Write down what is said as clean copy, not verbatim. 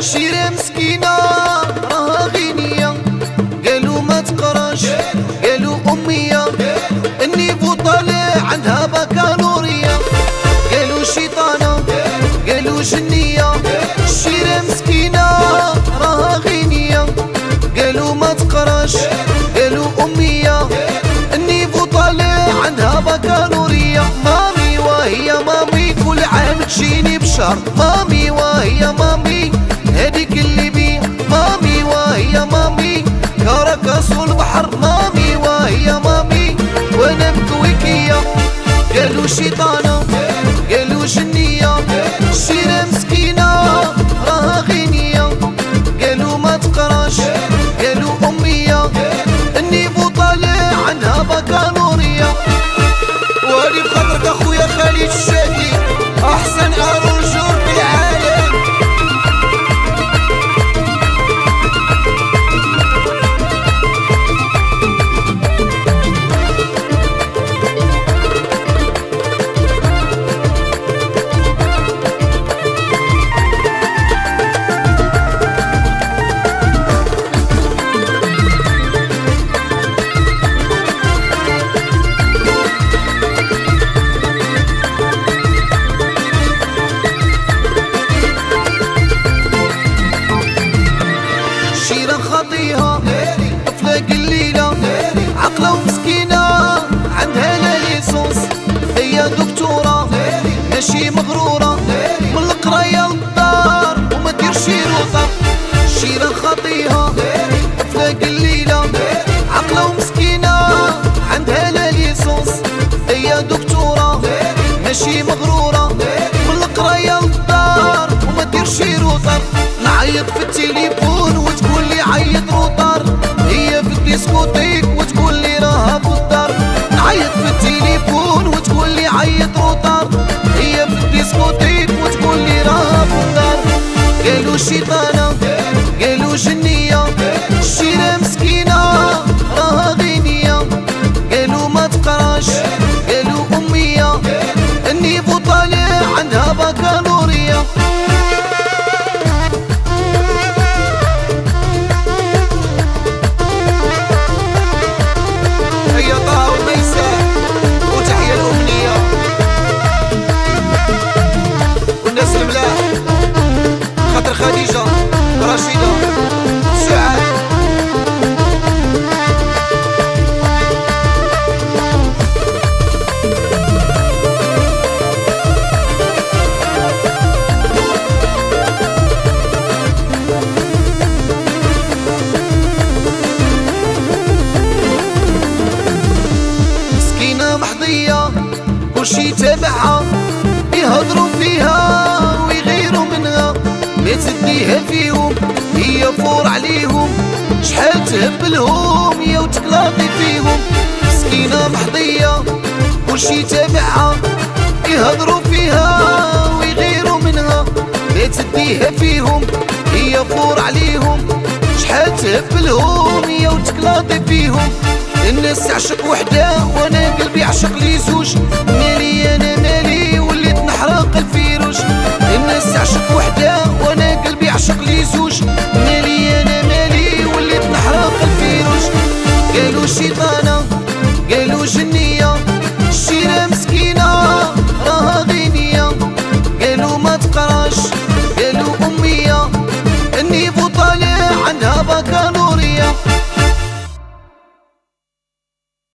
شيرة مسكينة راها غنية، قالوا ما تقراش، قالوا أمية، النيفو طالع عندها بكالوريا، قالوا شيطانة، قالوا جنية، شيرة مسكينة راها غنية، قالوا ما تقراش، قالوا أمية، النيفو طالع عندها بكالوريا. مامي وهي مامي كل عام تجيني بشهر، مامي وهي مامي هاديك اللي بي، مامي وهي مامي كراكاس والبحر، مامي وهي مامي وانا مكويكية. قالوا شيطانة، قالوا جنية، شيرة مسكينة راها غنية، قالوا ما تقراش، قالوا أمية، النيفو طالع عنها بكالوريا. وهادي بخاطرك أخويا خالد الشادي أحسن أرجل في العالم. ماشي مغرورة من القراية للدار وما ديرش روطة، شيرة خاطيها فلاق الليلة، عقلة ومسكينة عندها لا ليسونس، هي دكتورة ماشي مغرورة من القراية للدار وما ديرش روطة. نعيط في التليفون وتقول لي عيط روطار، هي في الديسكوتيك وتقول لي راها في الدار. نعيط في التليفون وتقول لي عيط روطار، هي في الديسكوتيك وتقول لي راها بوطار. قالوا شيطانة، قالوا جنية، شيرة مسكينة راها غنية، قالوا ما تقراش، قالوا أمية، النيفو طالع عندها بكالوريا. خديجة رشيدة سعاد مسكينة محظية كلشي تابعها، يهضروا فيها تديها فيهم، هي فور عليهم، شحال تهبلهم يا وتكلاطي فيهم. مسكينة محظية كلشي تابعها، يهضروا فيها ويغيروا منها، ما تديها فيهم، هي فور عليهم، شحال تهبلهم يا وتكلاطي فيهم. الناس تعشق وحدها وانا قلبي عشق لي زوج،